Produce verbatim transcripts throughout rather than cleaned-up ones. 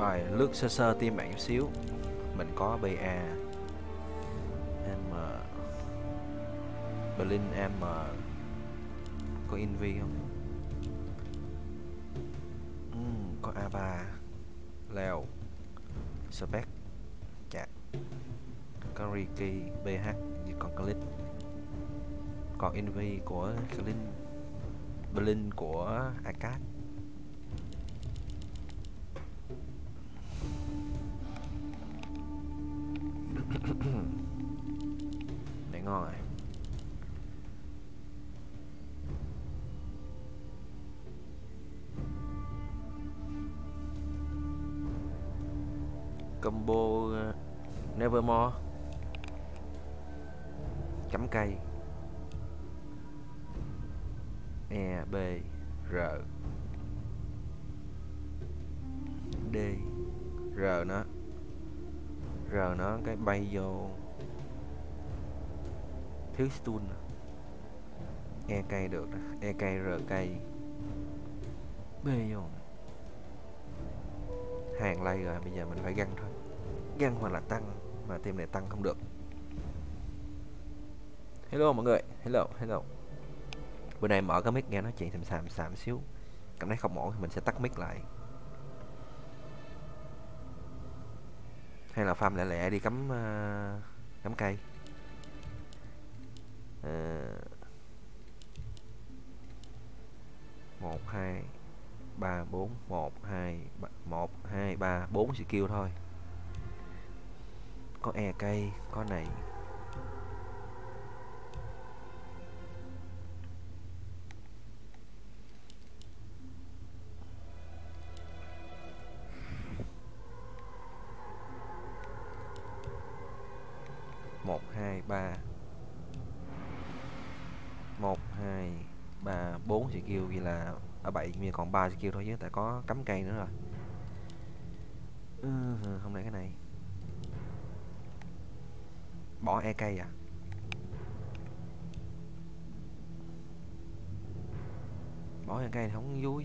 Rồi lướt sơ sơ tim bạn chút xíu. Mình có bê a em Berlin, em có Envy không? uhm, Có a ba, Leo, Spec, Chạc, Kariki, bê hát như còn Click. Còn Envy của Click, Berlin của Akasha. Để ngon rồi. Combo uh, Nevermore chấm cây E B R D R nó R nó cái bay vô thiếu stun E cây được, E cây R cây B vô hàng lay rồi. Bây giờ mình phải găng thôi, găng hoặc là tăng, mà team này tăng không được. Hello mọi người, hello hello. Bữa nay mở cái mic nghe nói chuyện thầm xàm xàm xíu, cảm thấy không ổn thì mình sẽ tắt mic lại, hay là farm lẹ lẹ đi cắm uh, cắm cây. Một hai ba bốn một hai một hai ba bốn skill thôi. Có e cây, có này. Một hai ba một hai ba bốn skill, vậy là ở bảy mình còn ba skill thôi chứ, tại có cắm cây nữa rồi. Ừ, hôm nay cái này bỏ e cây à. Bỏ e cây thì không vui.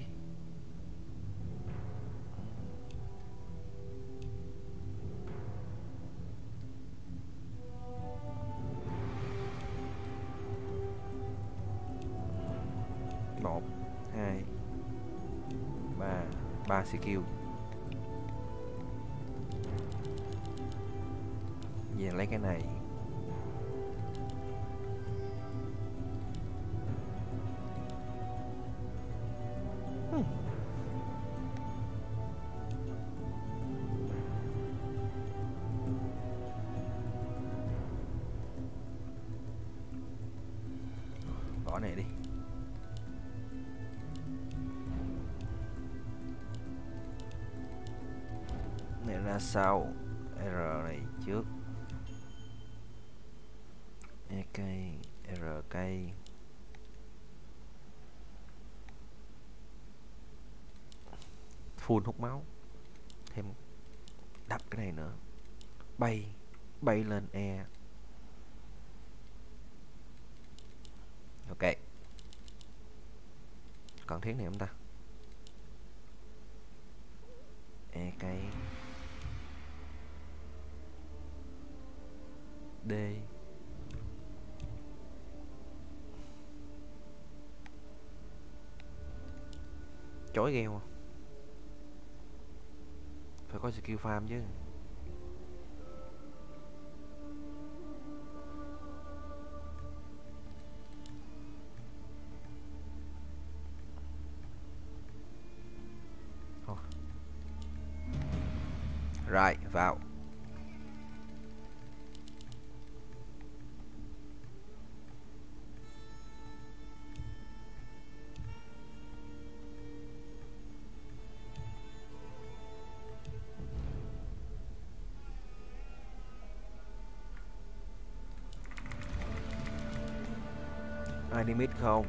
Ba skill về lấy cái này hmm. Bỏ này đi. Sau R này trước E cây R cây full hút máu, thêm đập cái này nữa, bay bay lên E. Ok, còn thiếu này không ta? E cây D chói gheo, phải có skill farm chứ. Oh. Rồi vào limit không?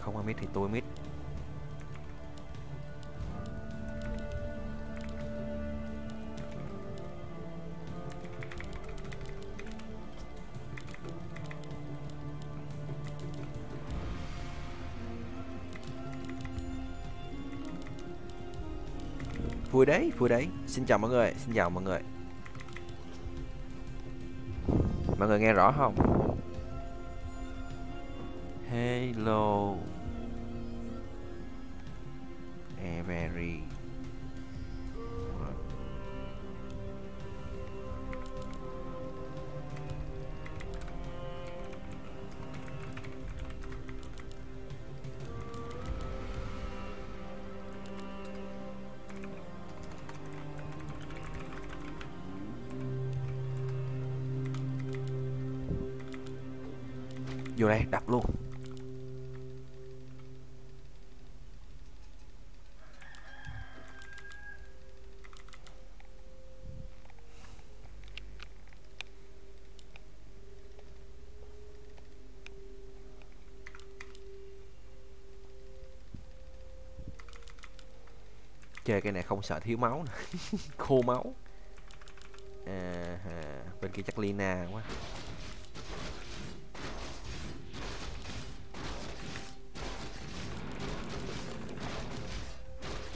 Không ai mít thì tôi mít. Vui đấy, vui đấy. Xin chào mọi người, xin chào mọi người. Mọi người nghe rõ không? Hello Every. Vô đây đập luôn. Chơi cái này không sợ thiếu máu nữa. Khô máu à, à, bên kia chắc Lina quá.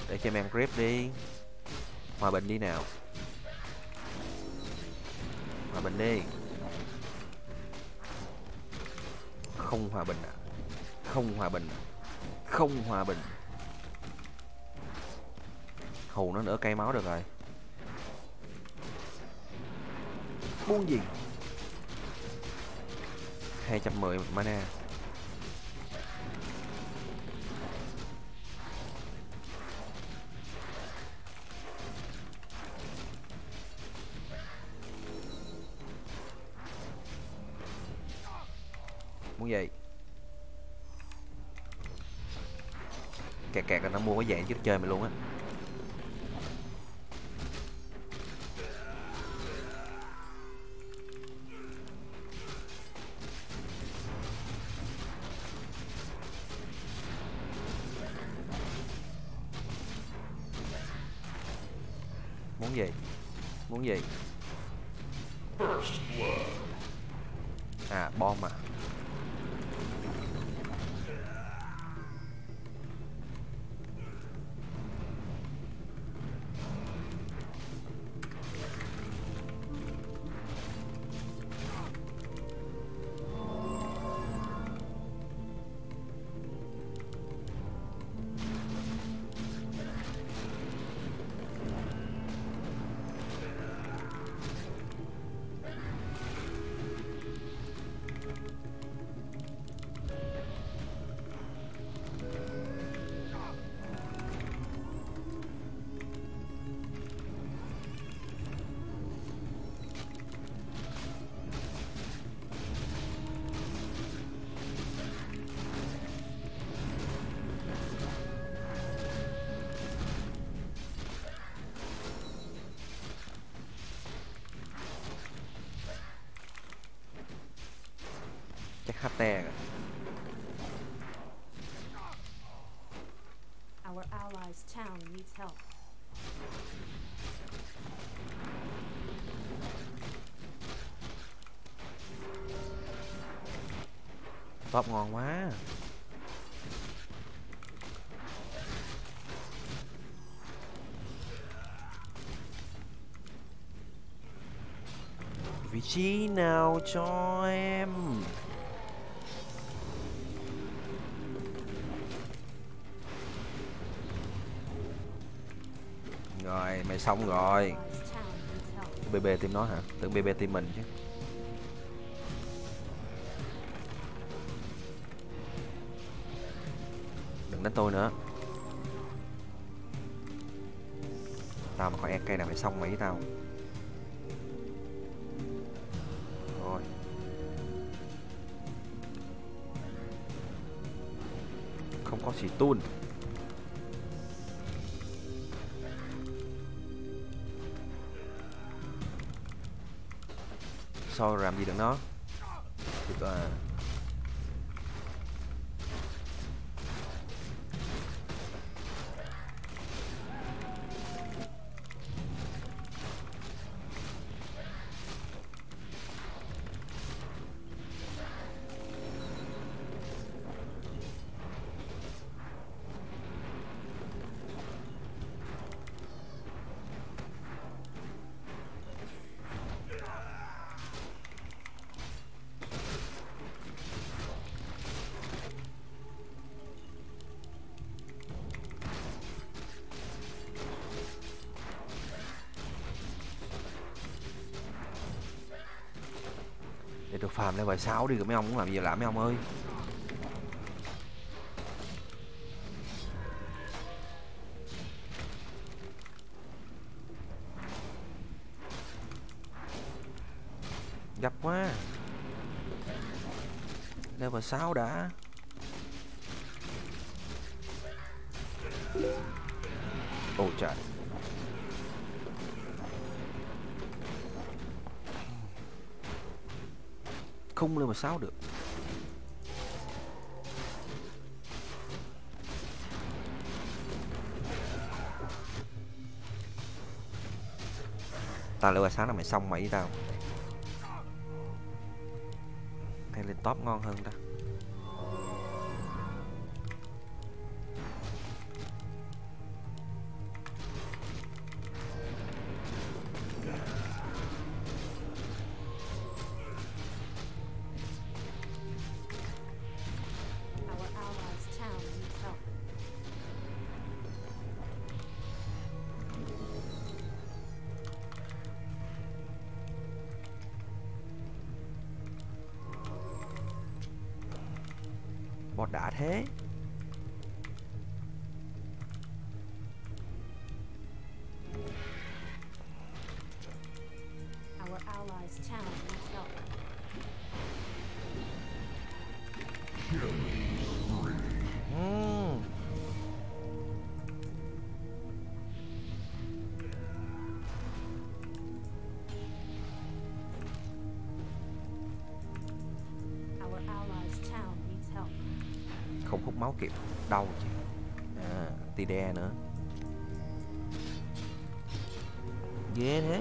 Để cho em em grip đi. Hòa bình đi nào. Hòa bình đi. Không hòa bình à. Không hòa bình à. Không hòa bình. Hù nó nữa cây máu được rồi. Buông gì. Hai trăm mười mana. Muốn gì. Kẹt kẹt là nó mua cái dạng trước chơi mày luôn á. Muốn gì? Muốn gì? À, bom à. Our allies' town needs help. Top ngon quá. Vị trí nào cho em? Rồi, mày xong rồi. bê bê tìm nó hả? Tưởng bê bê tìm mình chứ. Đừng đánh tôi nữa. Tao mà còn e cây nào mày xong mày với tao. Rồi. Không có xì tun. Sao làm gì được nó được à. Để được farm level sáu đi rồi mấy ông muốn làm gì làm mấy ông ơi. Gặp quá. Level sáu đã. Ôi trời. Không lên mà sao được. Tao lựa sáng là mày xong mày với tao. Hay lên top ngon hơn ta. Bọt đã thế. Mm. Không hút máu kịp đâu chứ. À, tì đe nữa. Ghê thế.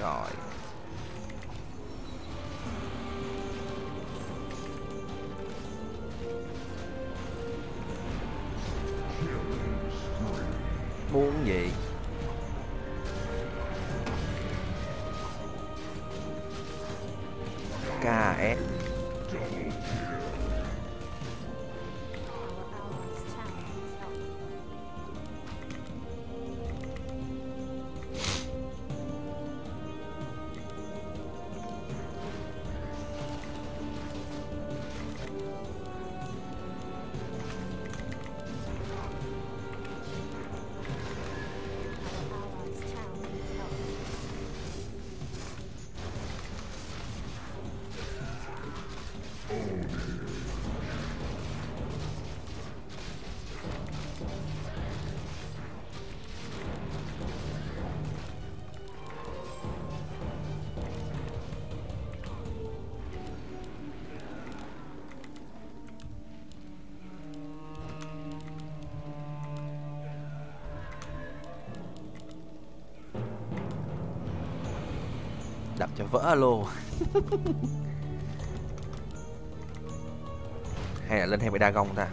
Rồi. Muốn gì? ca ét. Đập cho vỡ alo. Hay là lên hai mươi đa gông ta.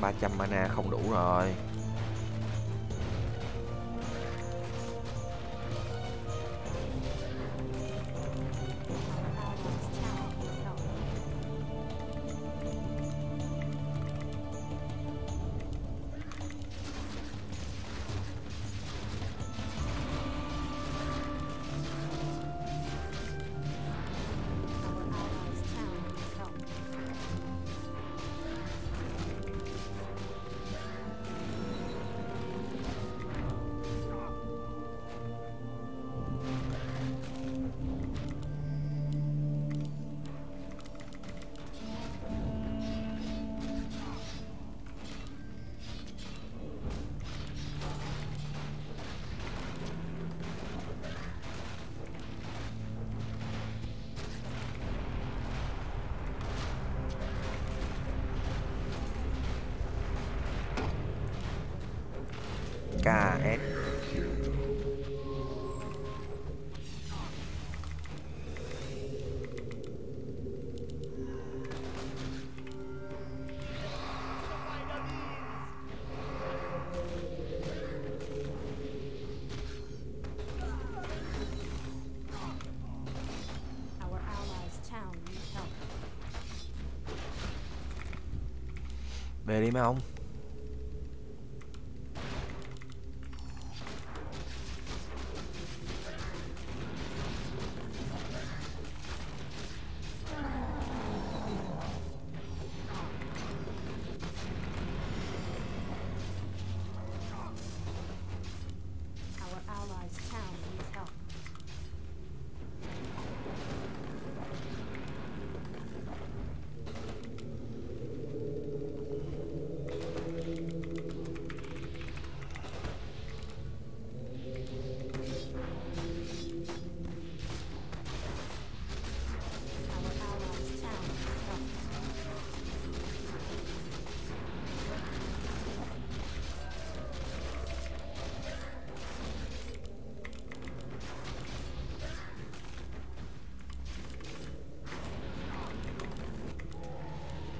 Ba trăm mana không đủ rồi. K S. Về đi mấy ông.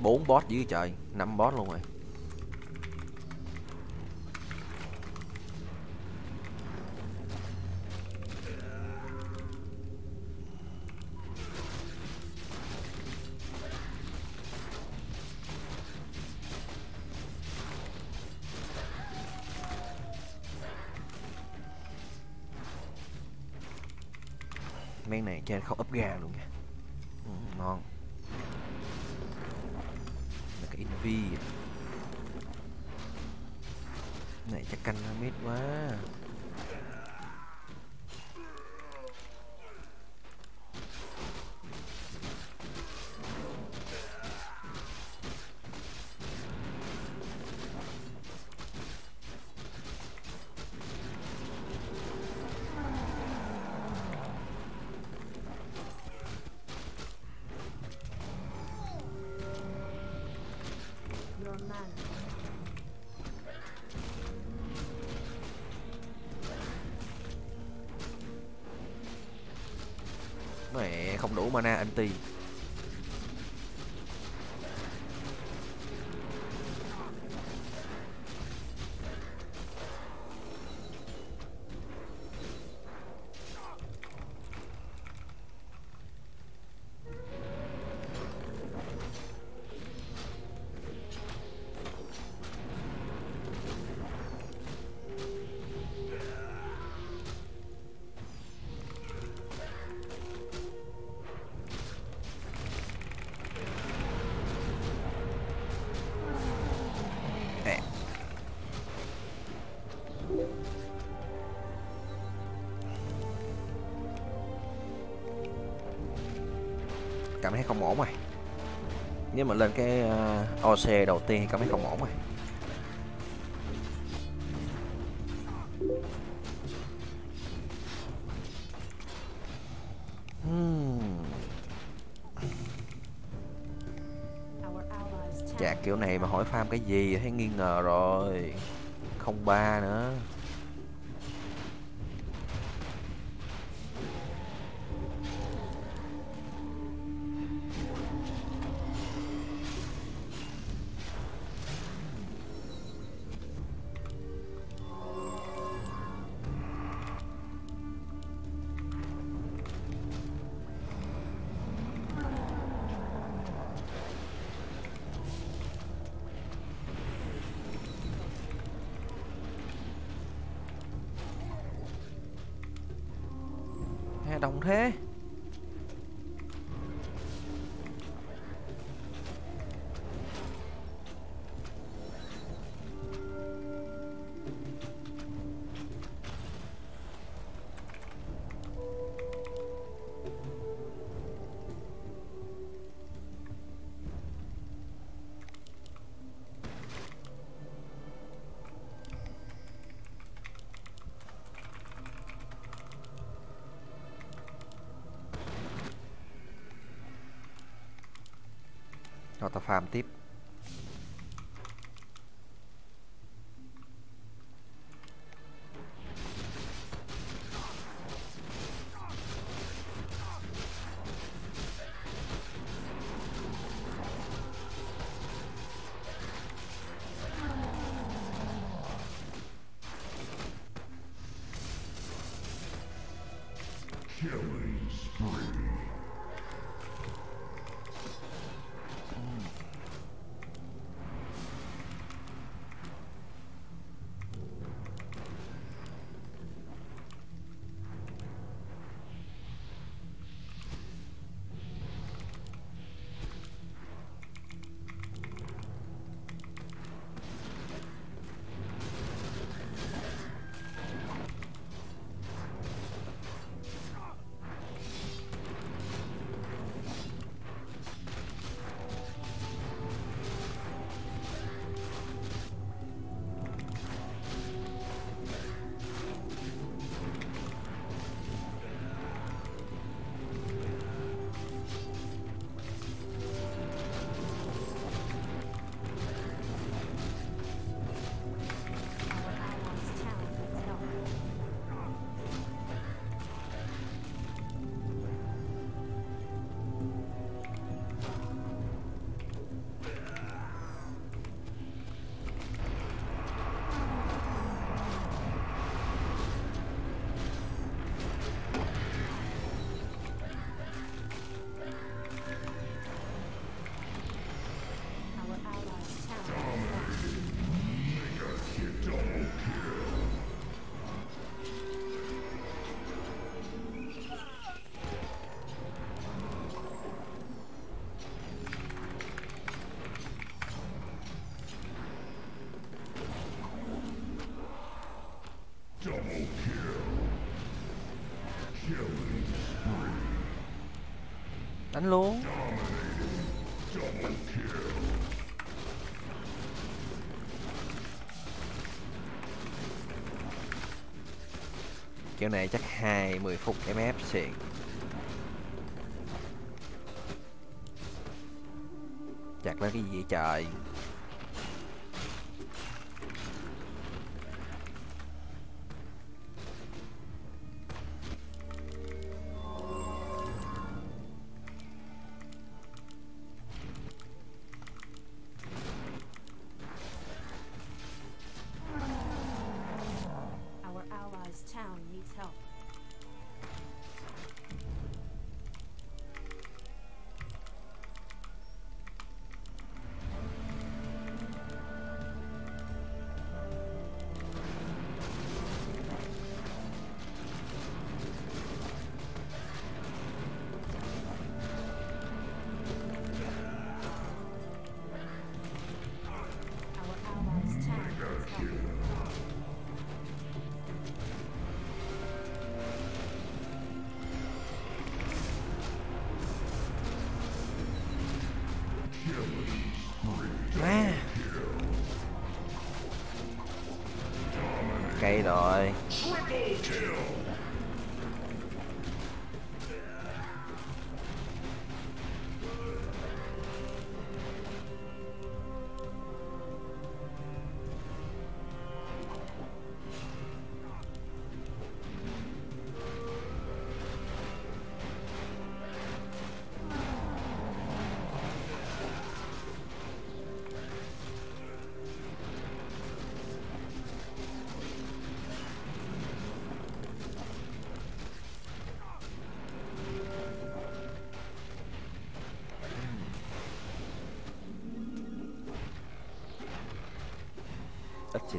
Bốn boss dưới trời, năm boss luôn rồi. Men này trên không ấp gà luôn nha. Ừ, ngon. Invi này chắc canh mít quá. Mẹ không đủ mana anti. Cảm thấy không ổn rồi. Nếu mà lên cái o xê đầu tiên thì cảm thấy không ổn rồi. Chạc kiểu này mà hỏi farm cái gì thấy nghi ngờ rồi. Không ba nữa. Đồng thế. Cho ta farm tiếp. Killing spree. Đánh luôn. Kiểu này chắc hai mươi phút em ép xịn. Chặt nó cái gì vậy trời. Cây rồi. Ít xì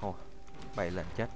Thôi, bay lên chết.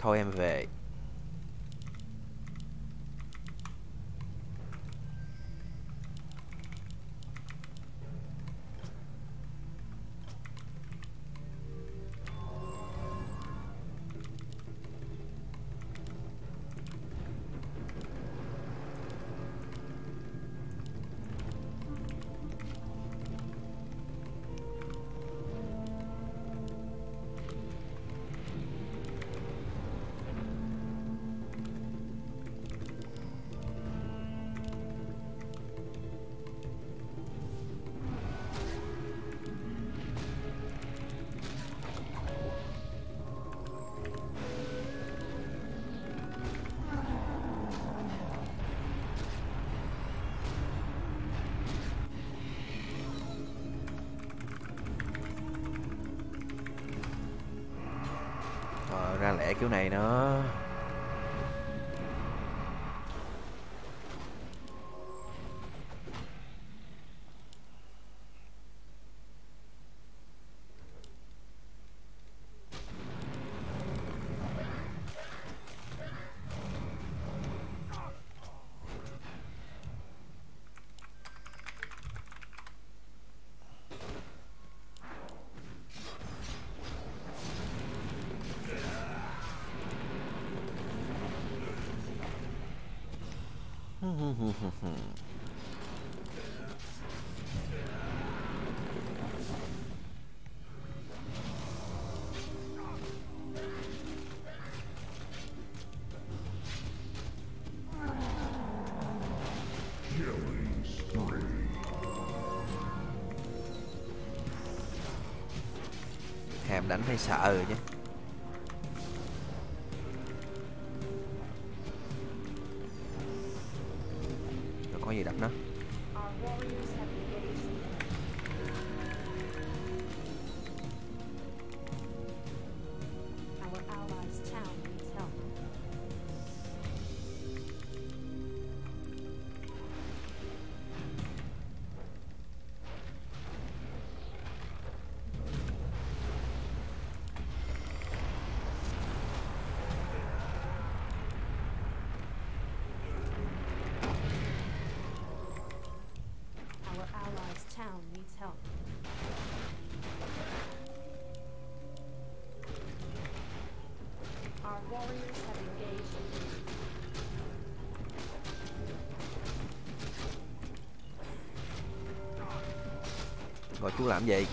Thôi em về. Ra lẽ kiểu này nó thèm đánh hay sợ rồi chứ. Có gì đập nó. Gọi chú làm gì?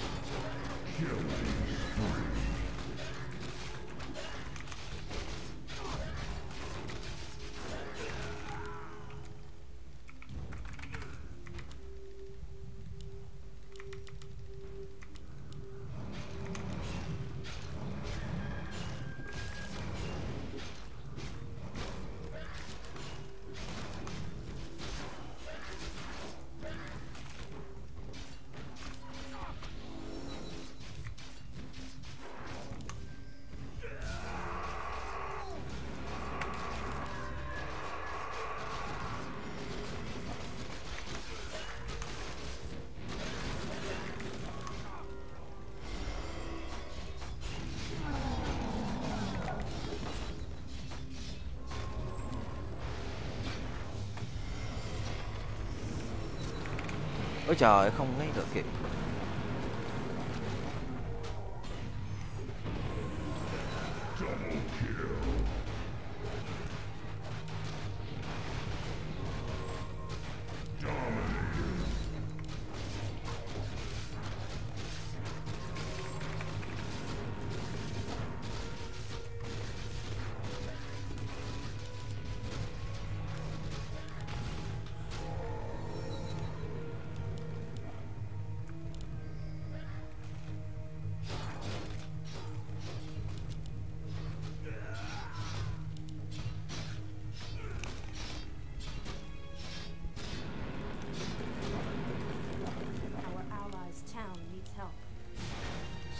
Ôi trời, không lấy được kìa.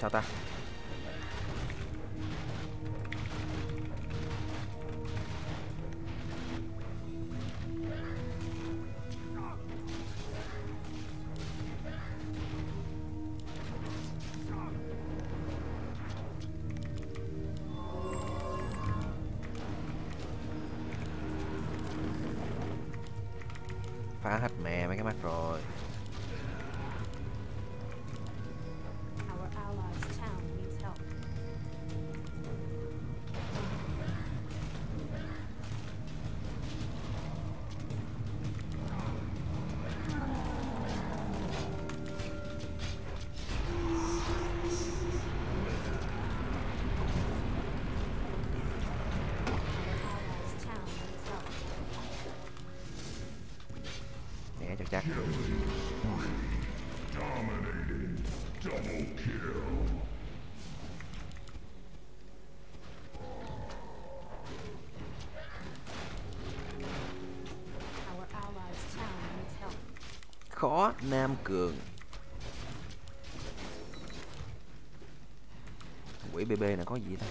Sao ta? phá hết mẹ mấy cái mắt rồi. Chắc. Khó Nam Cường. Quỷ bê bê này có gì ta?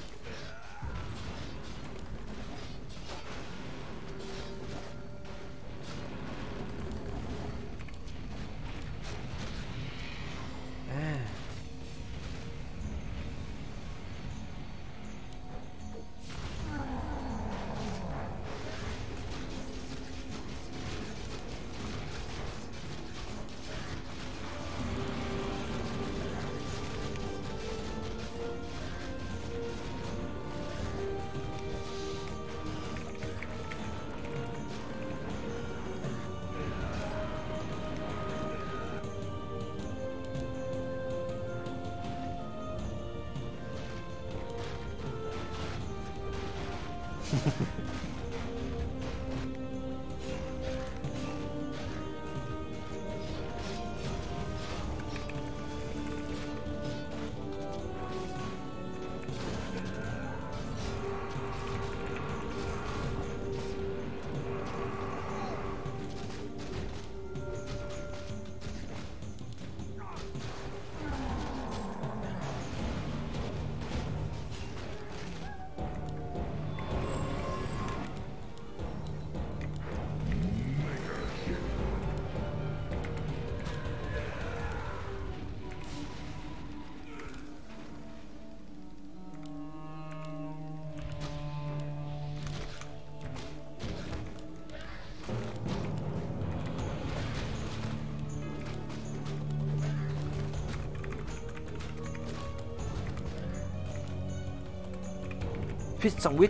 Sandwich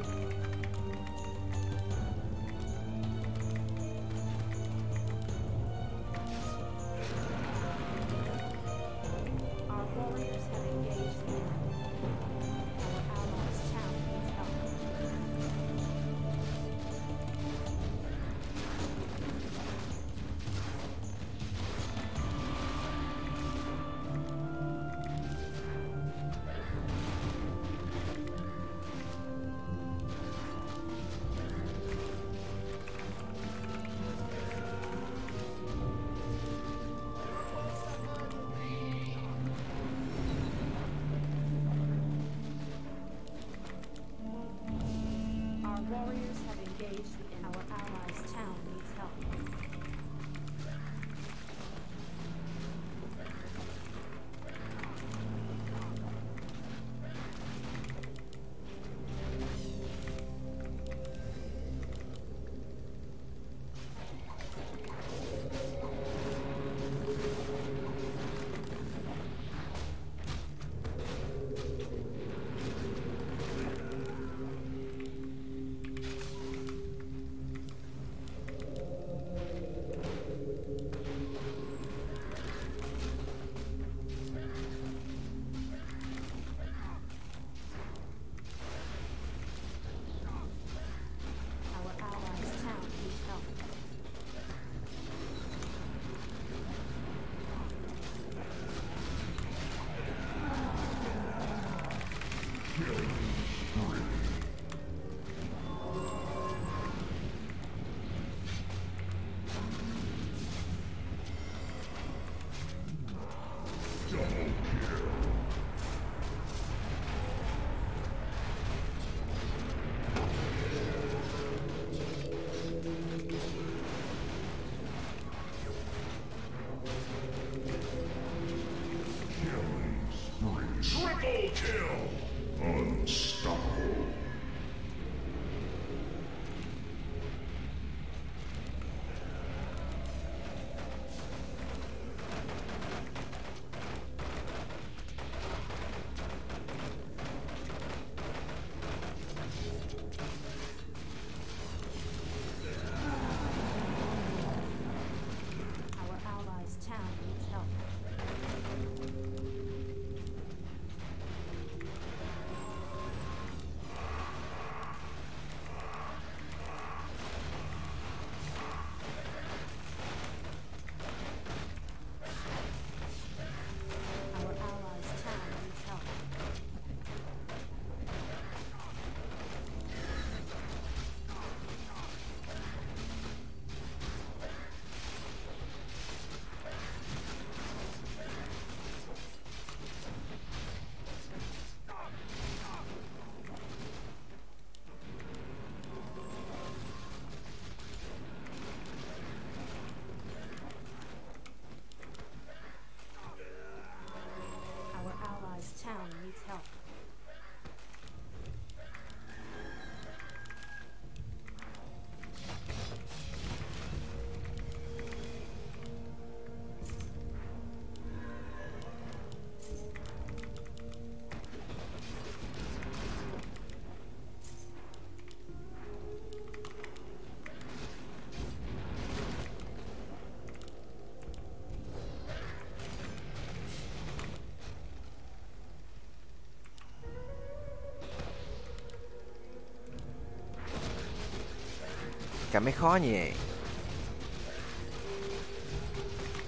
cảm thấy khó như vậy.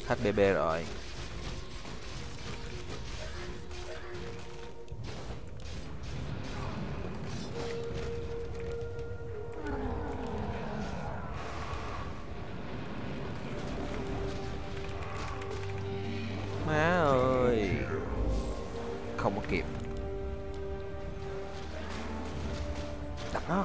hát bê bê rồi. Má ơi, không có kịp. Đập nó.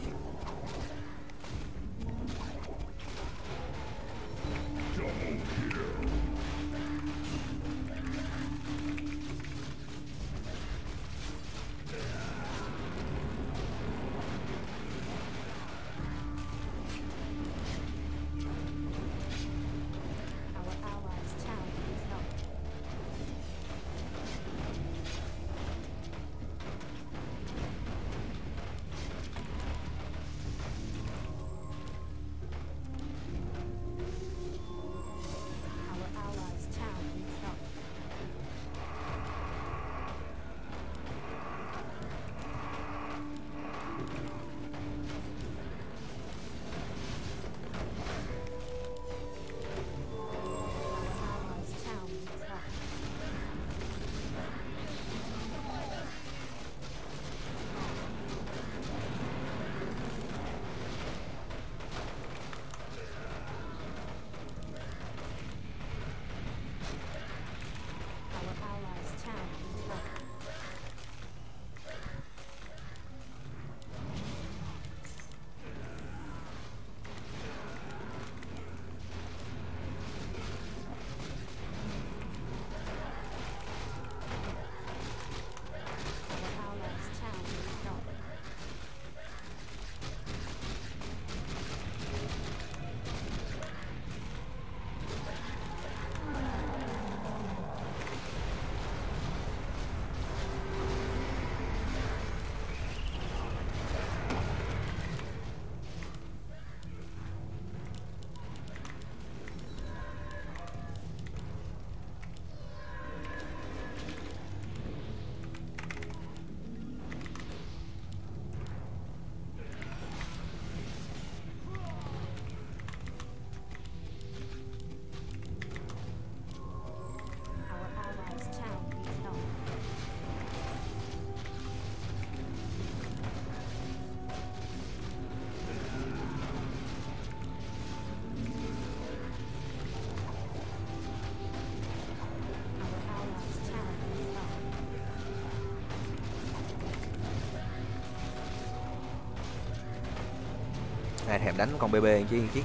Ai thèm đánh con bê bê chứ yên chứ.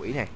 Quỷ này.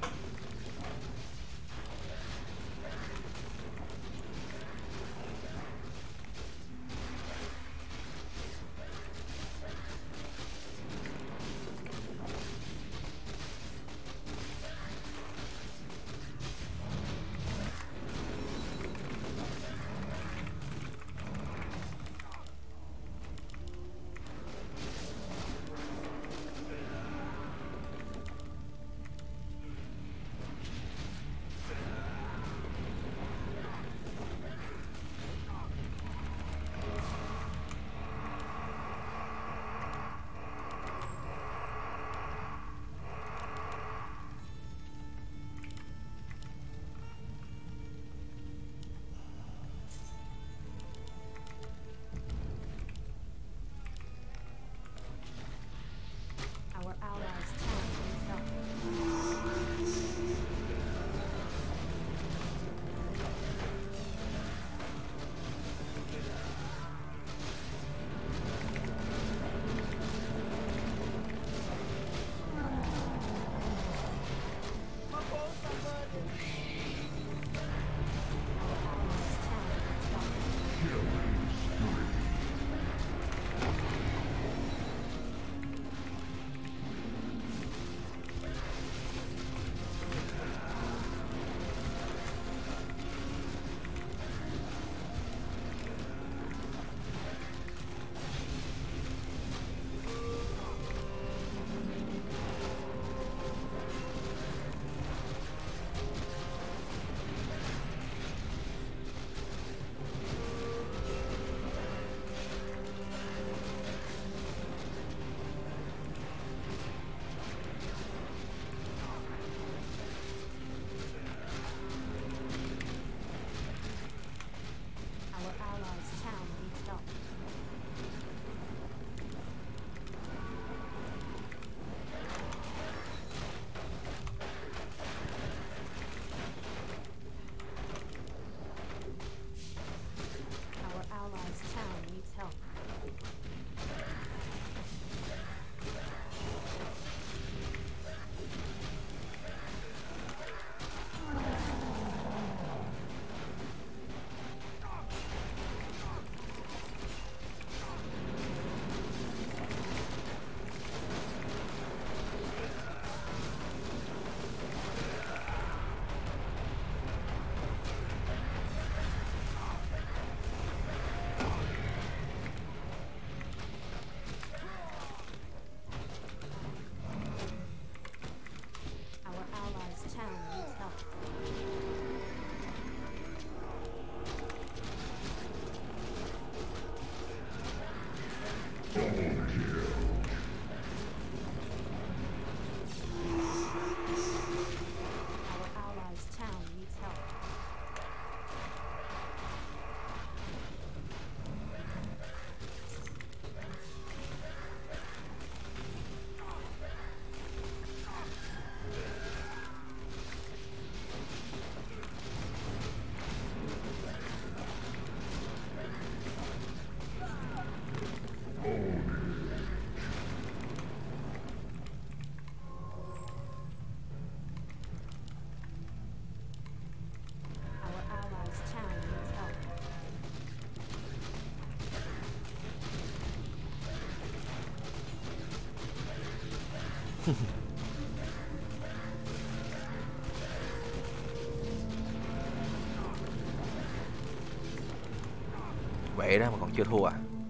Vậy đó mà còn chưa thua à?